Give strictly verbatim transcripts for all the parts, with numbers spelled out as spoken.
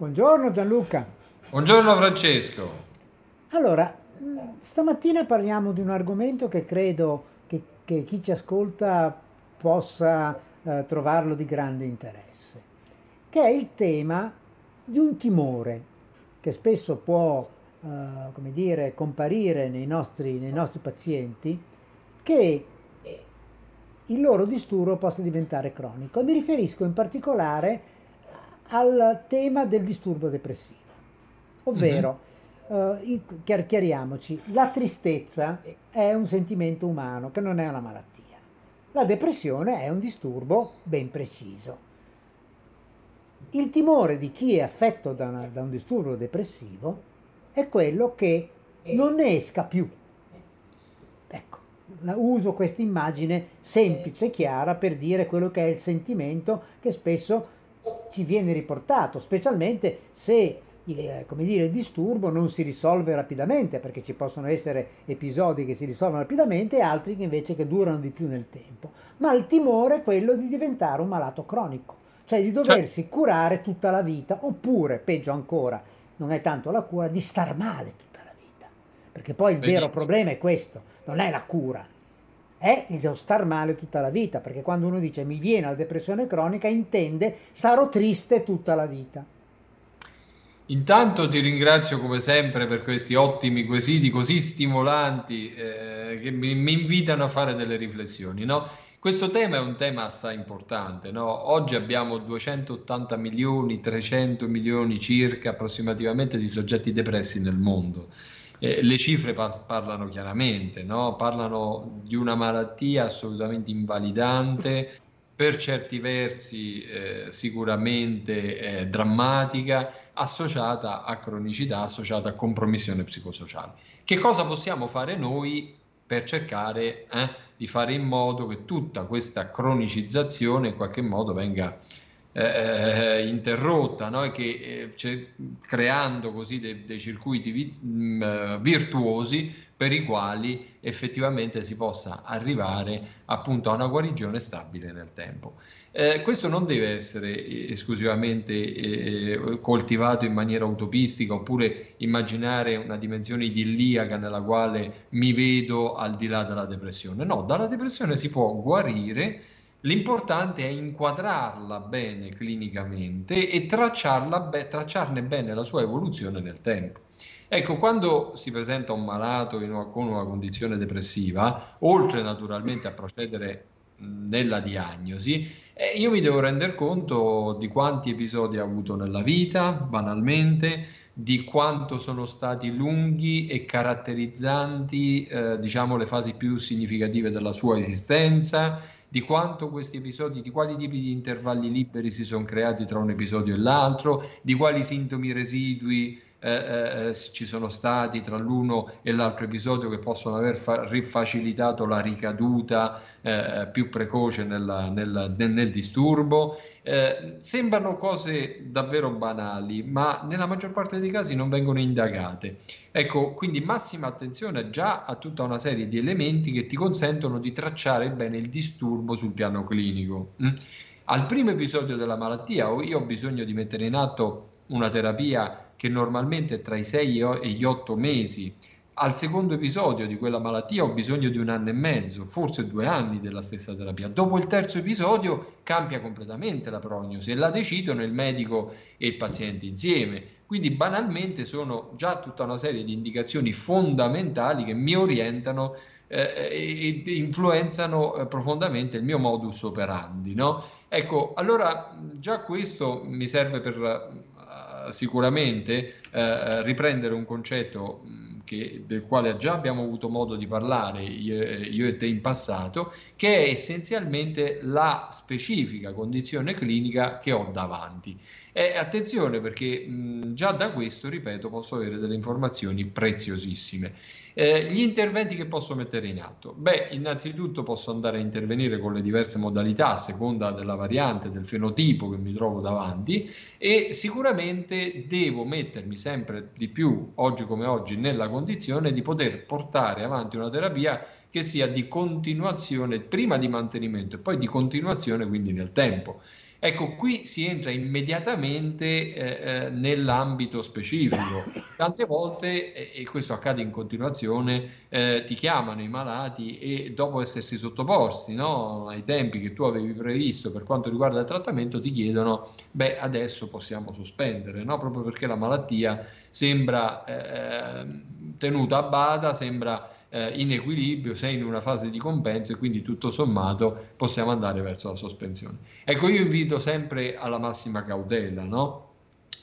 Buongiorno Gianluca. Buongiorno Francesco. Allora, stamattina parliamo di un argomento che credo che, che chi ci ascolta possa eh, trovarlo di grande interesse, che è il tema di un timore che spesso può eh, come dire, comparire nei nostri, nei nostri pazienti, che il loro disturbo possa diventare cronico. Mi riferisco in particolare al tema del disturbo depressivo, ovvero, mm-hmm. eh, in, chiar, chiariamoci, la tristezza è un sentimento umano che non è una malattia. La depressione è un disturbo ben preciso. Il timore di chi è affetto da, una, da un disturbo depressivo è quello che non ne esca più. Ecco, uso questa immagine semplice e chiara per dire quello che è il sentimento che spesso ci viene riportato, specialmente se il, come dire, il disturbo non si risolve rapidamente, perché ci possono essere episodi che si risolvono rapidamente e altri che invece che durano di più nel tempo. Ma il timore è quello di diventare un malato cronico, cioè di doversi curare tutta la vita, oppure, peggio ancora, non è tanto la cura, di star male tutta la vita. Perché poi il Benissimo. vero problema è questo, non è la cura, è il star male tutta la vita, perché quando uno dice mi viene la depressione cronica intende sarò triste tutta la vita. Intanto ti ringrazio come sempre per questi ottimi quesiti così stimolanti eh, che mi, mi invitano a fare delle riflessioni, no? Questo tema è un tema assai importante, no? Oggi abbiamo duecentottanta milioni, trecento milioni circa approssimativamente di soggetti depressi nel mondo. Eh, le cifre parlano chiaramente, no? Parlano di una malattia assolutamente invalidante, per certi versi eh, sicuramente eh, drammatica, associata a cronicità, associata a compromissione psicosociale. Che cosa possiamo fare noi per cercare eh, di fare in modo che tutta questa cronicizzazione in qualche modo venga Eh, interrotta, no? E che, eh, creando così dei, dei circuiti vi, mh, virtuosi per i quali effettivamente si possa arrivare appunto a una guarigione stabile nel tempo. Eh, questo non deve essere esclusivamente eh, coltivato in maniera utopistica, oppure immaginare una dimensione idilliaca nella quale mi vedo al di là della depressione. No, dalla depressione si può guarire. L'importante è inquadrarla bene clinicamente e tracciarla be- tracciarne bene la sua evoluzione nel tempo. Ecco, quando si presenta un malato in una, con una condizione depressiva, oltre naturalmente a procedere nella diagnosi, eh, io mi devo rendere conto di quanti episodi ha avuto nella vita, banalmente, di quanto sono stati lunghi e caratterizzanti, eh, diciamo, le fasi più significative della sua esistenza, di quanto questi episodi, di quali tipi di intervalli liberi si sono creati tra un episodio e l'altro, di quali sintomi residui eh, eh, ci sono stati tra l'uno e l'altro episodio che possono aver fa- rifacilitato la ricaduta eh, più precoce nella, nella, nel, nel disturbo. Eh, sembrano cose davvero banali, ma nella maggior parte dei casi non vengono indagate. Ecco, quindi massima attenzione già a tutta una serie di elementi che ti consentono di tracciare bene il disturbo sul piano clinico. Mm? Al primo episodio della malattia io ho bisogno di mettere in atto una terapia che normalmente è tra i sei e gli otto mesi. Al secondo episodio di quella malattia ho bisogno di un anno e mezzo, forse due anni della stessa terapia. Dopo il terzo episodio cambia completamente la prognosi e la decidono il medico e il paziente insieme. Quindi banalmente sono già tutta una serie di indicazioni fondamentali che mi orientano eh, e influenzano eh, profondamente il mio modus operandi, no? Ecco, allora già questo mi serve per eh, sicuramente eh, riprendere un concetto Che, del quale già abbiamo avuto modo di parlare io, io e te in passato, che è essenzialmente la specifica condizione clinica che ho davanti. E attenzione, perché mh, già da questo, ripeto, posso avere delle informazioni preziosissime. Eh, gli interventi che posso mettere in atto? Beh, innanzitutto posso andare a intervenire con le diverse modalità a seconda della variante, del fenotipo che mi trovo davanti, e sicuramente devo mettermi sempre di più, oggi come oggi, nella condizione di poter portare avanti una terapia che sia di continuazione, prima di mantenimento e poi di continuazione, quindi nel tempo. Ecco, qui si entra immediatamente eh, nell'ambito specifico. Tante volte, e questo accade in continuazione, eh, ti chiamano i malati e dopo essersi sottoposti, no, ai tempi che tu avevi previsto per quanto riguarda il trattamento, ti chiedono, beh, adesso possiamo sospendere, no? Proprio perché la malattia sembra eh, tenuta a bada, sembra in equilibrio, sei in una fase di compenso e quindi tutto sommato possiamo andare verso la sospensione. Ecco, io invito sempre alla massima cautela, no?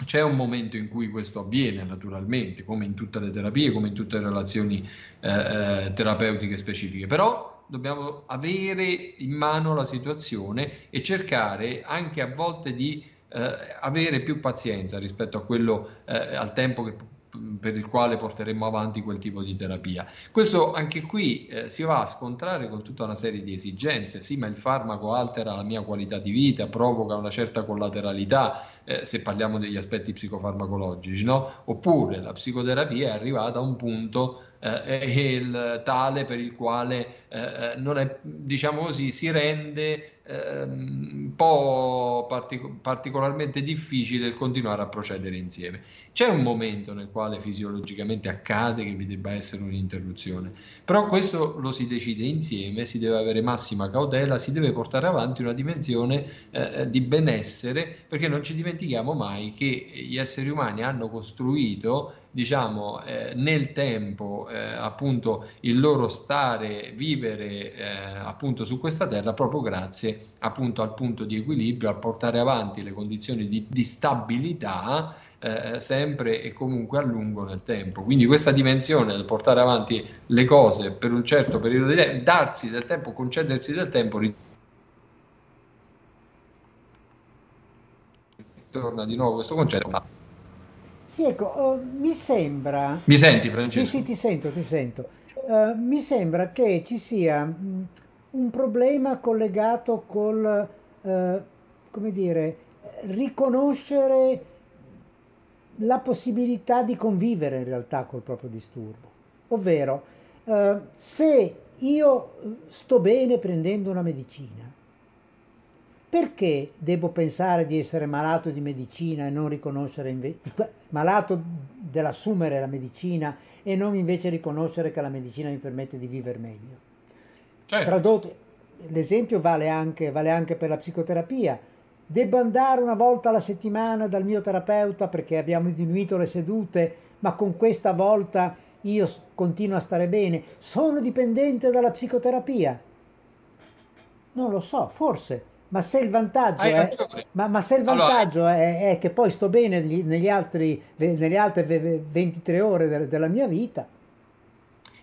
C'è un momento in cui questo avviene naturalmente, come in tutte le terapie, come in tutte le relazioni eh, terapeutiche specifiche, però dobbiamo avere in mano la situazione e cercare anche a volte di eh, avere più pazienza rispetto a quello, eh, al tempo che per il quale porteremo avanti quel tipo di terapia. Questo anche qui eh, si va a scontrare con tutta una serie di esigenze. Sì, ma il farmaco altera la mia qualità di vita, provoca una certa collateralità, eh, se parliamo degli aspetti psicofarmacologici, no? Oppure la psicoterapia è arrivata a un punto eh, il, tale per il quale eh, non è, diciamo così, si rende eh, un po' partic- particolarmente difficile continuare a procedere insieme. C'è un momento nel quale fisiologicamente accade che vi debba essere un'interruzione, però questo lo si decide insieme, si deve avere massima cautela, si deve portare avanti una dimensione eh, di benessere, perché non ci dimentichiamo mai che gli esseri umani hanno costruito, diciamo, eh, nel tempo eh, appunto il loro stare, vivere eh, appunto su questa terra, proprio grazie appunto al punto di equilibrio, a portare avanti le condizioni di, di stabilità eh, sempre e comunque a lungo nel tempo. Quindi questa dimensione del portare avanti le cose per un certo periodo di tempo, darsi del tempo, concedersi del tempo, ritorna di nuovo questo concetto. Sì, ecco, oh, mi sembra... Mi senti, Francesco? Sì, sì, ti sento, ti sento. Uh, mi sembra che ci sia mh, un problema collegato col, uh, come dire, riconoscere la possibilità di convivere in realtà col proprio disturbo. Ovvero, uh, se io sto bene prendendo una medicina, perché devo pensare di essere malato di medicina e non riconoscere invece, malato dell'assumere la medicina e non invece riconoscere che la medicina mi permette di vivere meglio? Certo. Tradotto, l'esempio vale anche, vale anche per la psicoterapia. Devo andare una volta alla settimana dal mio terapeuta perché abbiamo diminuito le sedute, ma con questa volta io continuo a stare bene. Sono dipendente dalla psicoterapia? Non lo so, forse. Ma se il vantaggio, è, ma, ma se il vantaggio allora, è, è che poi sto bene negli altri, nelle altre ventitré ore de, della mia vita.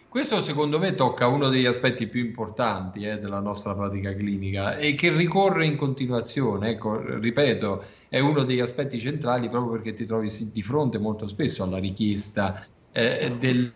Questo secondo me tocca uno degli aspetti più importanti eh, della nostra pratica clinica e che ricorre in continuazione. Ecco, ripeto, è uno degli aspetti centrali proprio perché ti trovi di fronte molto spesso alla richiesta eh, del,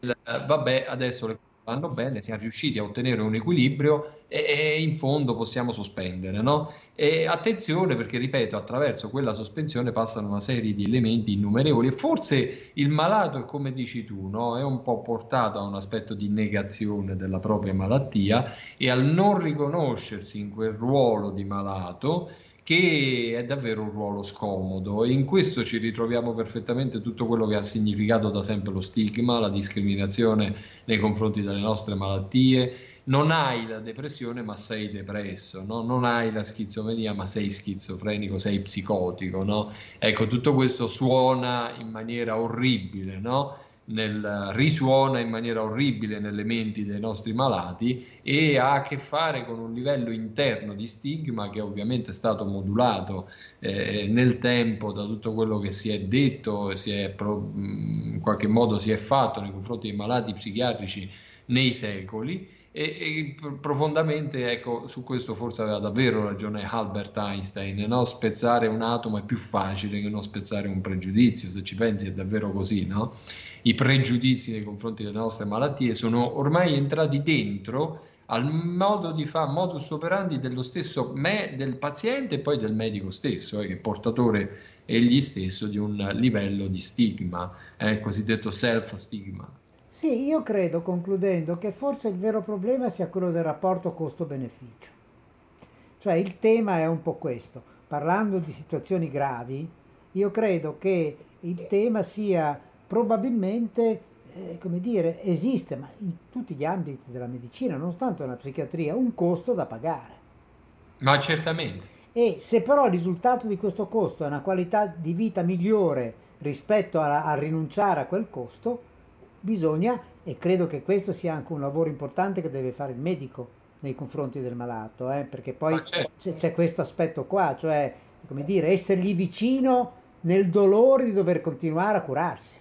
del vabbè, adesso le vanno bene, siamo riusciti a ottenere un equilibrio e, e in fondo possiamo sospendere, no? E attenzione, perché ripeto, attraverso quella sospensione passano una serie di elementi innumerevoli e forse il malato, è come dici tu, no? È un po' portato a un aspetto di negazione della propria malattia e al non riconoscersi in quel ruolo di malato, che è davvero un ruolo scomodo, e in questo ci ritroviamo perfettamente tutto quello che ha significato da sempre lo stigma, la discriminazione nei confronti delle nostre malattie. Non hai la depressione ma sei depresso, no? Non hai la schizomania ma sei schizofrenico, sei psicotico, no? Ecco, tutto questo suona in maniera orribile, no? Nel, risuona in maniera orribile nelle menti dei nostri malati e ha a che fare con un livello interno di stigma che ovviamente è stato modulato eh, nel tempo da tutto quello che si è detto, si è pro, in qualche modo si è fatto nei confronti dei malati psichiatrici nei secoli e, e profondamente, ecco, su questo forse aveva davvero ragione Albert Einstein, no? Spezzare un atomo è più facile che non spezzare un pregiudizio, se ci pensi è davvero così, no? I pregiudizi nei confronti delle nostre malattie sono ormai entrati dentro al modo di fare, modus operandi dello stesso me, del paziente e poi del medico stesso, eh, che è portatore egli stesso di un livello di stigma, eh, il cosiddetto self-stigma. Sì, io credo, concludendo, che forse il vero problema sia quello del rapporto costo-beneficio. Cioè il tema è un po' questo. Parlando di situazioni gravi, io credo che il tema sia probabilmente, eh, come dire, esiste, ma in tutti gli ambiti della medicina, non tanto nella psichiatria, un costo da pagare. Ma certamente. E se però il risultato di questo costo è una qualità di vita migliore rispetto a, a rinunciare a quel costo, bisogna, e credo che questo sia anche un lavoro importante che deve fare il medico nei confronti del malato, eh, perché poi c'è questo aspetto qua, cioè, come dire, essergli vicino nel dolore di dover continuare a curarsi.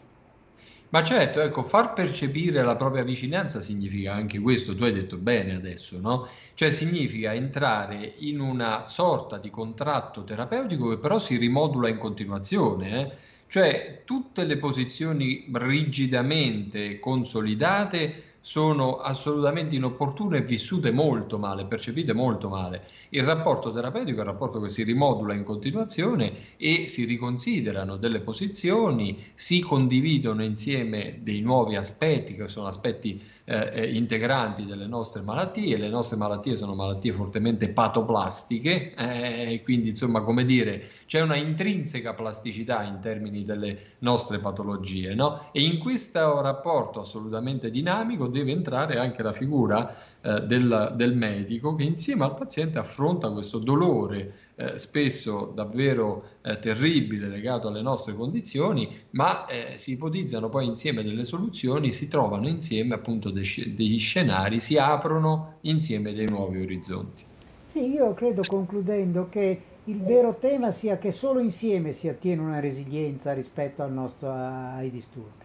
Ma certo, ecco, far percepire la propria vicinanza significa anche questo, tu hai detto bene adesso, no? Cioè significa entrare in una sorta di contratto terapeutico che però si rimodula in continuazione, eh? Cioè tutte le posizioni rigidamente consolidate sono assolutamente inopportune e vissute molto male, percepite molto male. Il rapporto terapeutico è un rapporto che si rimodula in continuazione e si riconsiderano delle posizioni, si condividono insieme dei nuovi aspetti che sono aspetti eh, integranti delle nostre malattie. Le nostre malattie sono malattie fortemente patoplastiche, eh, quindi insomma, come dire, c'è una intrinseca plasticità in termini delle nostre patologie, no? E in questo rapporto assolutamente dinamico deve entrare anche la figura eh, del, del medico che insieme al paziente affronta questo dolore eh, spesso davvero eh, terribile legato alle nostre condizioni, ma eh, si ipotizzano poi insieme delle soluzioni, si trovano insieme appunto dei, degli scenari, si aprono insieme dei nuovi orizzonti. Sì, io credo, concludendo, che il vero tema sia che solo insieme si attiene una resilienza rispetto al nostro, ai disturbi.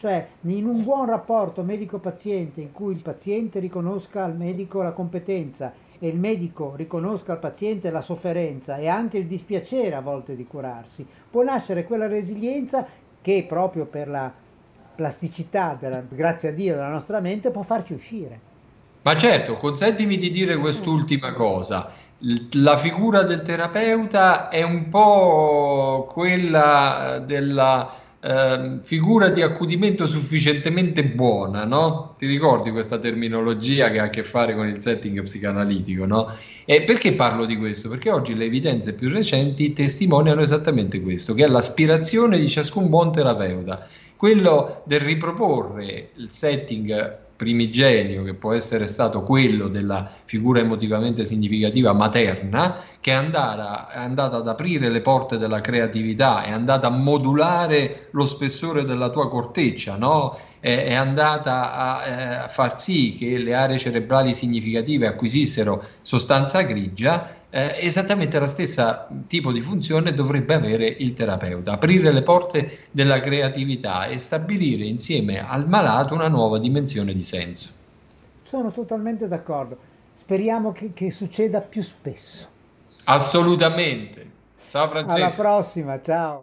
Cioè in un buon rapporto medico-paziente in cui il paziente riconosca al medico la competenza e il medico riconosca al paziente la sofferenza e anche il dispiacere a volte di curarsi, può nascere quella resilienza che proprio per la plasticità, della, grazie a Dio, della nostra mente può farci uscire. Ma certo, consentimi di dire quest'ultima cosa. La figura del terapeuta è un po' quella della... Eh, figura di accudimento sufficientemente buona, no? Ti ricordi questa terminologia che ha a che fare con il setting psicanalitico, no? E perché parlo di questo? Perché oggi le evidenze più recenti testimoniano esattamente questo, che è l'aspirazione di ciascun buon terapeuta, quello del riproporre il setting primigenio, che può essere stato quello della figura emotivamente significativa materna, che è andata, è andata ad aprire le porte della creatività, è andata a modulare lo spessore della tua corteccia, no? è, è andata a eh, far sì che le aree cerebrali significative acquisissero sostanza grigia. Eh, esattamente la stessa tipo di funzione dovrebbe avere il terapeuta, aprire le porte della creatività e stabilire insieme al malato una nuova dimensione di senso. Sono totalmente d'accordo, speriamo che, che succeda più spesso. Assolutamente. Ciao Francesco. Alla prossima, ciao.